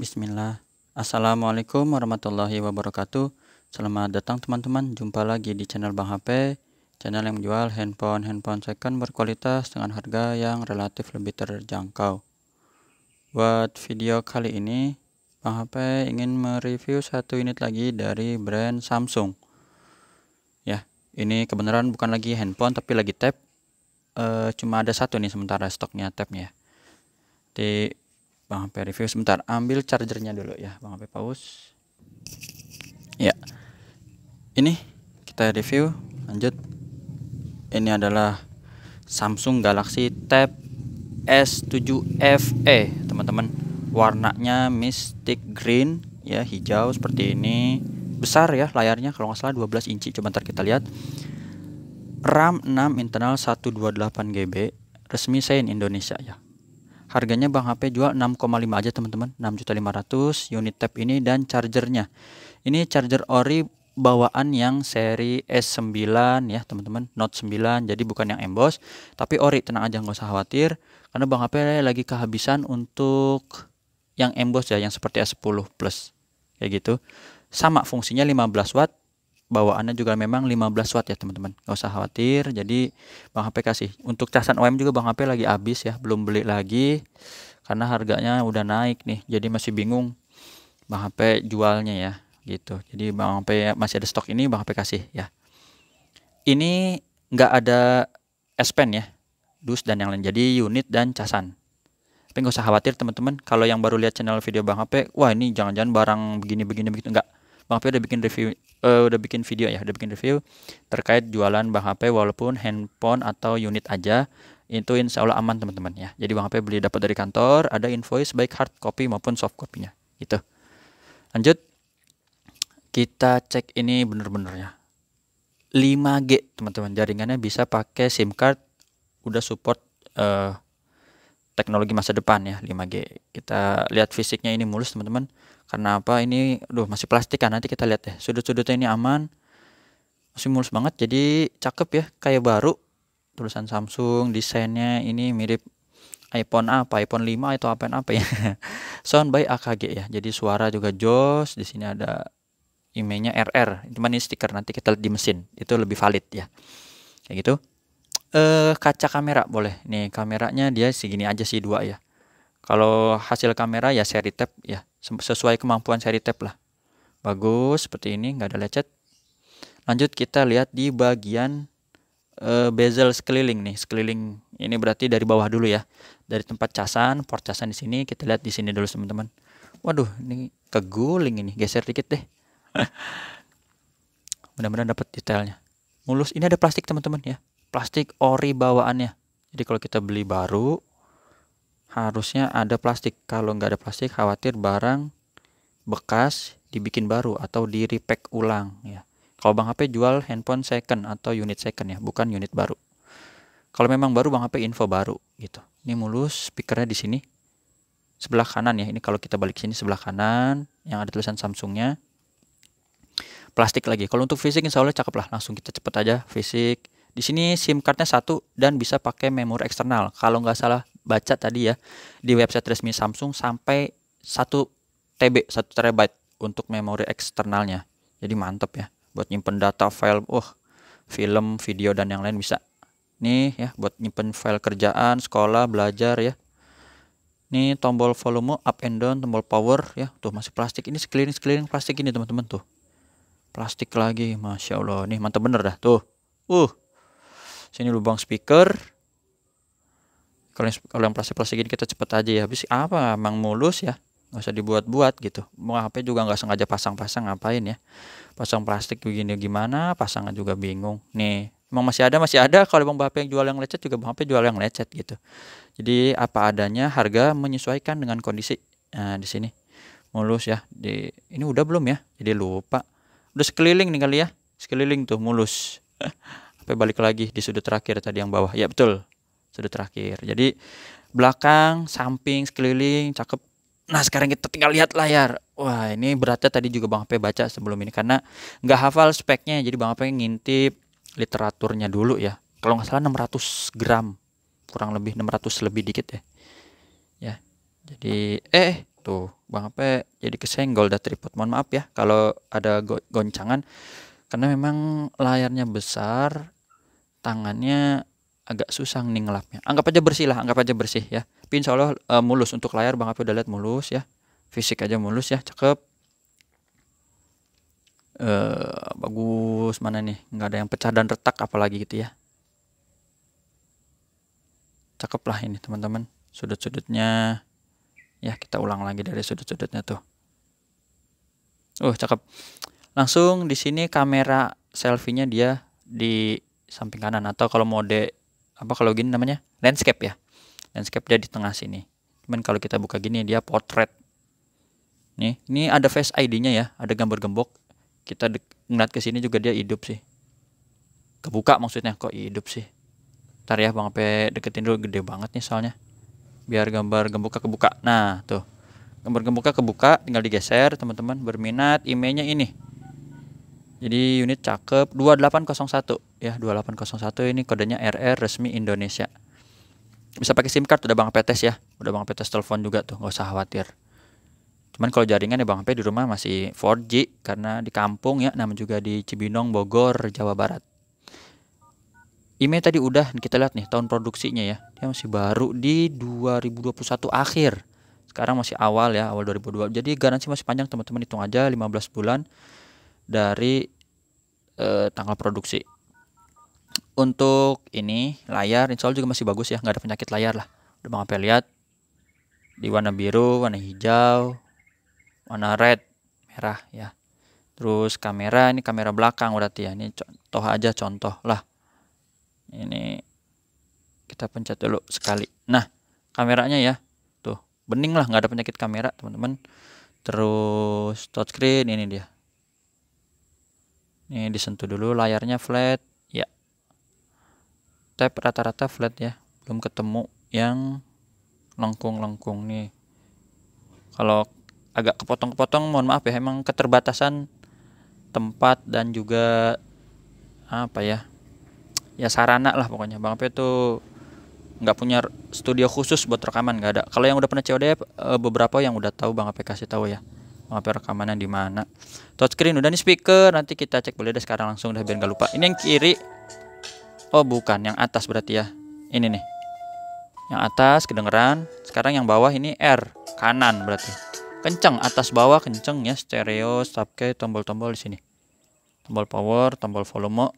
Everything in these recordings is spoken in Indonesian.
Bismillah. Assalamualaikum warahmatullahi wabarakatuh. Selamat datang teman-teman, jumpa lagi di channel Bang Hape, channel yang menjual handphone second berkualitas dengan harga yang relatif lebih terjangkau. Buat video kali ini, Bang Hape ingin mereview satu unit lagi dari brand Samsung. Ya, ini kebenaran bukan lagi handphone tapi lagi tab. Cuma ada satu nih sementara stoknya tabnya. Di Bang Hape review sebentar, ambil chargernya dulu ya. Bang Hape pause. Ya, ini kita review lanjut. Ini adalah Samsung Galaxy Tab S7 FE, teman-teman. Warnanya Mystic Green ya, hijau seperti ini. Besar ya layarnya, kalau nggak salah 12 inci. Coba ntar kita lihat. RAM 6 internal 128 GB, resmi SEIN Indonesia ya. Harganya Bang Hape jual 6,5 aja teman-teman, 6.500 unit tab ini dan chargernya. Ini charger ori bawaan yang seri S9 ya teman-teman, Note 9, jadi bukan yang emboss, tapi ori, tenang aja nggak usah khawatir. Karena Bang Hape lagi kehabisan untuk yang emboss ya, yang seperti S10 Plus. Kayak gitu. Sama fungsinya 15 Watt, bawaannya juga memang 15 Watt ya teman-teman, nggak usah khawatir. Jadi Bang Hape kasih. Untuk casan OM juga Bang Hape lagi habis ya, belum beli lagi karena harganya udah naik nih, jadi masih bingung Bang Hape jualnya ya gitu. Jadi Bang Hape masih ada stok ini, Bang Hape kasih ya. Ini nggak ada S Pen ya, dus dan yang lain, jadi unit dan casan. Tapi nggak usah khawatir teman-teman, kalau yang baru lihat channel video Bang Hape, wah ini jangan-jangan barang begini-begini begitu, enggak. Bang Hape udah bikin review, udah bikin review terkait jualan Bang Hape walaupun handphone atau unit aja, itu insya Allah aman teman-teman ya. Jadi Bang Hape beli dapat dari kantor, ada invoice baik hard copy maupun soft copy-nya gitu. Lanjut, kita cek ini bener-bener ya. 5G teman-teman, jaringannya bisa pakai SIM card, udah support teknologi masa depan ya 5G. Kita lihat fisiknya ini mulus teman-teman. Karena apa ini? Aduh, masih plastik kan, nanti kita lihat ya. Sudut-sudutnya ini aman. Masih mulus banget, jadi cakep ya, kayak baru. Tulisan Samsung, desainnya ini mirip iPhone apa? iPhone 5 atau apa ya. Sound by AKG ya. Jadi suara juga jos. Di sini ada IMEI-nya RR. Cuman ini stiker, nanti kita lihat di mesin. Itu lebih valid ya. Kayak gitu. Kaca kamera boleh nih, kameranya dia segini aja sih, 2 ya. Kalau hasil kamera ya seri tab ya, sesuai kemampuan seri tab lah, bagus seperti ini, nggak ada lecet. Lanjut kita lihat di bagian bezel sekeliling nih, sekeliling ini berarti dari bawah dulu ya, dari tempat casan, port casan di sini, kita lihat di sini dulu teman-teman. Waduh, ini keguling ini, geser dikit deh. Mudah-mudahan dapat detailnya. Mulus, ini ada plastik teman-teman ya. Plastik ori bawaannya, jadi kalau kita beli baru harusnya ada plastik. Kalau nggak ada plastik khawatir barang bekas dibikin baru atau di repack ulang ya. Kalau Bang Hape jual handphone second atau unit second ya, bukan unit baru. Kalau memang baru Bang Hape info baru gitu. Ini mulus, speakernya di sini sebelah kanan ya. Ini kalau kita balik sini sebelah kanan yang ada tulisan Samsungnya. Plastik lagi. Kalau untuk fisik insya Allah cakep lah. Langsung kita cepet aja fisik. Di sini SIM cardnya 1 dan bisa pakai memori eksternal. Kalau nggak salah baca tadi ya, di website resmi Samsung sampai 1 TB untuk memori eksternalnya. Jadi mantep ya, buat nyimpen data file, film, video dan yang lain bisa. Nih ya, buat nyimpen file kerjaan, sekolah, belajar ya. Nih tombol volume up and down, tombol power ya. Tuh masih plastik, ini sekeliling-sekeliling plastik ini teman-teman tuh. Plastik lagi, Masya Allah. Nih mantep bener dah tuh. Sini lubang speaker. Kalau yang plastik-plastik ini kita cepet aja ya. Habis apa? Emang mulus ya. Nggak usah dibuat-buat gitu. Mau HP juga nggak sengaja pasang-pasang, ngapain ya? Pasang plastik begini gimana? Pasangan juga bingung. Nih, emang masih ada. Kalau Bang HP yang jual yang lecet juga Bang HP jual yang lecet gitu. Jadi apa adanya, harga menyesuaikan dengan kondisi. Nah, di sini mulus ya. Ini udah belum ya? Jadi lupa. Udah sekeliling nih kali ya. Sekeliling tuh mulus. Sampai balik lagi di sudut terakhir tadi yang bawah ya, betul, sudut terakhir. Jadi belakang, samping, sekeliling cakep. Nah sekarang kita tinggal lihat layar. Wah ini beratnya tadi juga Bang Hape baca sebelum ini karena nggak hafal speknya, jadi Bang Hape ngintip literaturnya dulu ya. Kalau nggak salah 600 gram kurang lebih, 600 lebih dikit ya. Jadi tuh Bang Hape jadi kesenggol dari tripod. Mohon maaf ya kalau ada goncangan, karena memang layarnya besar, tangannya agak susah nih ngelapnya. Anggap aja bersih lah, anggap aja bersih ya. Tapi insya Allah mulus untuk layar. Bang Hape udah lihat mulus ya, fisik aja mulus ya, cakep. Bagus, mana nih, nggak ada yang pecah dan retak apalagi gitu ya. Cakep lah ini teman-teman, sudut-sudutnya ya, kita ulang lagi dari sudut-sudutnya tuh. Cakep. Langsung di sini kamera selfie-nya dia di samping kanan, atau kalau mode apa, kalau gini namanya landscape ya. Landscape dia di tengah sini. Cuman kalau kita buka gini dia portrait. Nih, ini ada face ID-nya ya, ada gambar gembok. Kita ngeliat ke sini juga dia hidup sih. Kebuka maksudnya, kok hidup sih. Ntar ya Bang Hape deketin dulu, gede banget nih soalnya, biar gambar gemboknya kebuka. Nah tuh, gambar gemboknya kebuka, tinggal digeser teman-teman. Berminat, IMEI-nya ini. Jadi unit cakep 2801 ya, 2801 ini kodenya RR resmi Indonesia. Bisa pakai SIM card, udah Bang Hape tes ya. Udah Bang Hape tes telepon juga tuh, nggak usah khawatir. Cuman kalau jaringan ya Bang Hape di rumah masih 4G karena di kampung ya, namun juga di Cibinong, Bogor, Jawa Barat. IMEI tadi udah kita lihat nih tahun produksinya ya. Dia masih baru di 2021 akhir. Sekarang masih awal ya, awal 2022. Jadi garansi masih panjang teman-teman, hitung aja 15 bulan dari tanggal produksi. Untuk ini layar insya Allah juga masih bagus ya, nggak ada penyakit layar lah. Udah Bang Hape lihat di warna biru, warna hijau, warna red, merah ya. Terus kamera, ini kamera belakang berarti ya. Ini contoh aja, contoh lah. Ini kita pencet dulu sekali. Nah, kameranya ya. Tuh, bening lah, nggak ada penyakit kamera, teman-teman. Terus touchscreen ini dia. Ini disentuh dulu, layarnya flat ya. Tap rata-rata flat ya. Belum ketemu yang lengkung-lengkung nih. Kalau agak kepotong-kepotong mohon maaf ya, emang keterbatasan tempat dan juga apa ya? Ya sarana lah pokoknya. Bang Hape tuh nggak punya studio khusus buat rekaman, nggak ada. Kalau yang udah pernah COD beberapa yang udah tahu, Bang Hape kasih tahu ya Bang Hape rekamannya di mana. Touchscreen udah nih, speaker nanti kita cek boleh deh sekarang langsung deh biar nggak lupa. Ini yang kiri, oh bukan, yang atas berarti ya. Ini nih yang atas kedengeran. Sekarang yang bawah ini R, kanan berarti. Kenceng, atas bawah kenceng ya. Stereo, stopke, tombol-tombol di sini. Tombol power, tombol volume.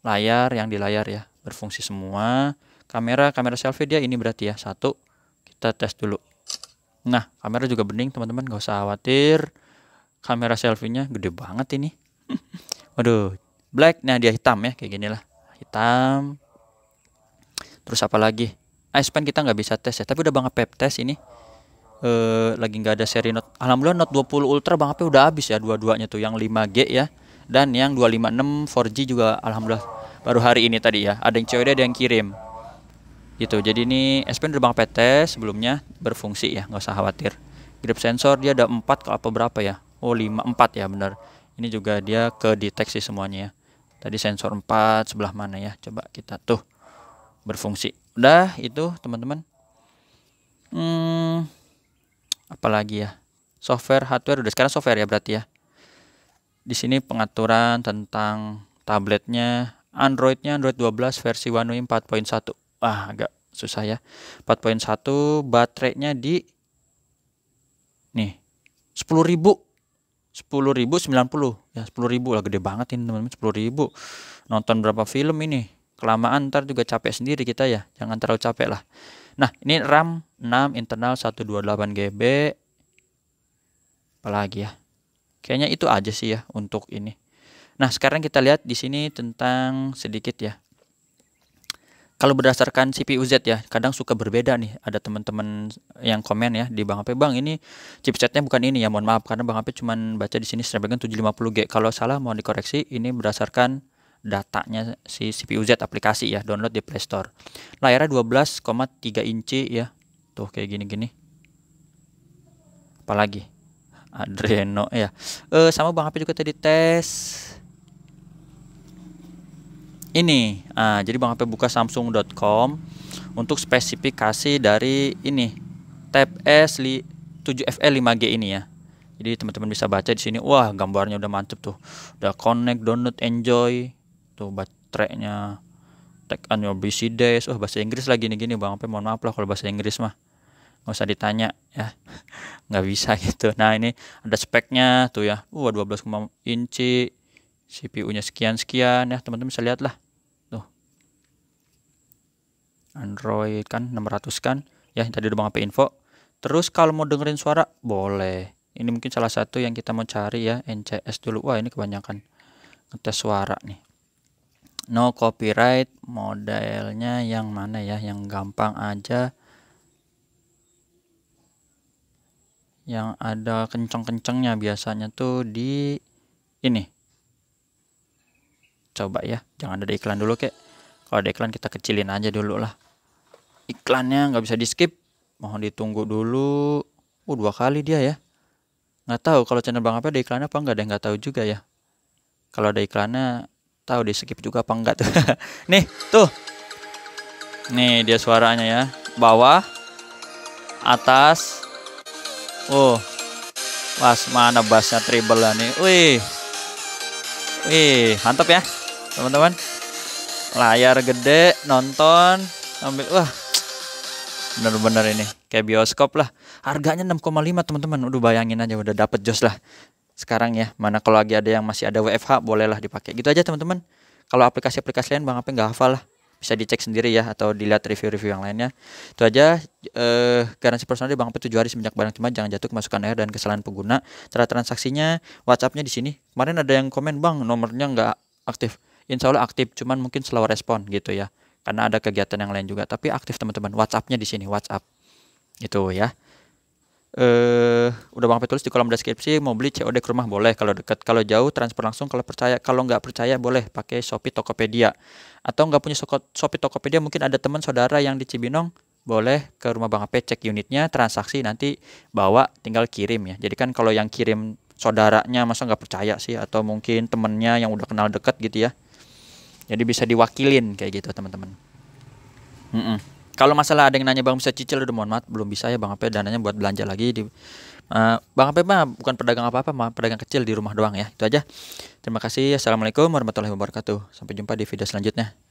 Layar, yang di layar ya, berfungsi semua. Kamera, kamera selfie dia ini berarti ya, satu. Kita tes dulu. Nah, kamera juga bening teman-teman, gak usah khawatir. Kamera selfie-nya gede banget ini. Waduh, black, nah dia hitam ya, kayak gini lah, hitam. Terus apa lagi? Ice pen kita nggak bisa tes ya, tapi udah Bang Hape tes ini. Lagi nggak ada seri Note. Alhamdulillah Note 20 Ultra Bang Hape udah habis ya, dua-duanya tuh, yang 5G ya. Dan yang 256 4G juga alhamdulillah baru hari ini tadi ya. Ada yang COD, ada yang kirim. Gitu. Jadi ini S-Pen udah Bang Hape tes sebelumnya, berfungsi ya, nggak usah khawatir. Grip sensor dia ada 4 kalau apa berapa ya? Oh, 5 4 ya benar. Ini juga dia ke deteksi semuanya ya. Tadi sensor 4 sebelah mana ya? Coba kita tuh. Berfungsi. Udah itu, teman-teman. Apalagi ya? Software, hardware udah, sekarang software ya berarti ya. Di sini pengaturan tentang tabletnya, Androidnya Android 12 versi One UI 4.1. Ah, agak susah ya. 4.1, baterainya di nih 10.090 ya, 10.000 lah, gede banget ini teman-teman, 10.000. Nonton berapa film ini? Kelamaan ntar juga capek sendiri kita ya. Jangan terlalu capek lah. Nah, ini RAM 6 internal 128 GB. Apalagi ya? Kayaknya itu aja sih ya untuk ini. Nah, sekarang kita lihat di sini tentang sedikit ya. Kalau berdasarkan CPU-Z ya, kadang suka berbeda nih. Ada teman-teman yang komen ya di Bang Hape, "Bang, ini chipsetnya bukan ini ya." Mohon maaf karena Bang Hape cuman baca di sini Snapdragon 750G. Kalau salah mohon dikoreksi, ini berdasarkan datanya si CPU-Z aplikasi ya, download di Play Store. Layarnya 12,3 inci ya. Tuh kayak gini-gini. Apalagi? Adreno ya, sama Bang Hape juga tadi tes ini. Jadi Bang Hape buka samsung.com untuk spesifikasi dari ini Tab S7 7 FE 5G ini ya. Jadi teman-teman bisa baca di sini, wah gambarnya udah mantep tuh. Udah connect, download, enjoy. Tuh baterainya. Take on your busy days. Wah bahasa Inggris lagi nih gini Bang Hape, mohon maaf lah kalau bahasa Inggris mah. Nggak usah ditanya ya. Nggak bisa gitu. Nah, ini ada speknya tuh ya. 12,6 inci. CPU-nya sekian-sekian ya, teman-teman bisa lihat lah. Tuh. Android kan 600 kan. Ya, tadi udah Bang Hape info. Terus kalau mau dengerin suara boleh. Ini mungkin salah satu yang kita mau cari ya, NCS dulu. Wah ini kebanyakan ngetes suara nih. No copyright, modelnya yang mana ya, yang gampang aja, yang ada kenceng-kencengnya biasanya tuh di ini. Coba ya, jangan ada iklan dulu kek. Kalau ada iklan kita kecilin aja dulu lah. Iklannya nggak bisa di skip, mohon ditunggu dulu. 2 kali dia ya. Nggak tahu kalau channel Bang Hape ada iklannya apa enggak, ada nggak tahu juga ya. Kalau ada iklannya tahu di skip juga apa enggak tuh. Nih tuh, nih dia suaranya ya, bawah, atas. Oh pas mana bassnya treble lah nih. Wih wih mantap ya teman-teman, layar gede nonton ambil. Wah bener-bener ini kayak bioskop lah. Harganya 6,5 teman-teman. Udah bayangin aja, udah dapet jos lah sekarang ya. Mana kalau lagi ada yang masih ada WFH bolehlah dipakai. Gitu aja teman-teman. Kalau aplikasi-aplikasi lain Bang Hape nggak hafal lah. Bisa dicek sendiri ya, atau dilihat review-review yang lainnya. Itu aja. Garansi personal di Bang Hape 7 hari semenjak barang timah, jangan jatuh kemasukan air dan kesalahan pengguna. Cara transaksinya WhatsApp-nya di sini. Kemarin ada yang komen, Bang nomornya nggak aktif. Insya Allah aktif, cuman mungkin slow respon gitu ya. Karena ada kegiatan yang lain juga. Tapi aktif teman-teman. WhatsApp-nya di sini, WhatsApp. Gitu ya. Udah Bang Hape tulis di kolom deskripsi, mau beli COD ke rumah boleh, kalau dekat, kalau jauh transfer langsung, kalau percaya, kalau nggak percaya boleh pakai Shopee Tokopedia, atau nggak punya Shopee Tokopedia mungkin ada teman saudara yang di Cibinong, boleh ke rumah Bang Hape cek unitnya, transaksi nanti bawa tinggal kirim ya. Jadi kan kalau yang kirim saudaranya masa nggak percaya sih, atau mungkin temennya yang udah kenal deket gitu ya, jadi bisa diwakilin kayak gitu teman-teman. Kalau masalah ada yang nanya Bang bisa cicil, udah mohon maaf belum bisa ya Bang Hape, dananya buat belanja lagi di Bang Hape mah bukan pedagang apa-apa, mah pedagang kecil di rumah doang ya. Itu aja. Terima kasih. Assalamualaikum warahmatullahi wabarakatuh. Sampai jumpa di video selanjutnya.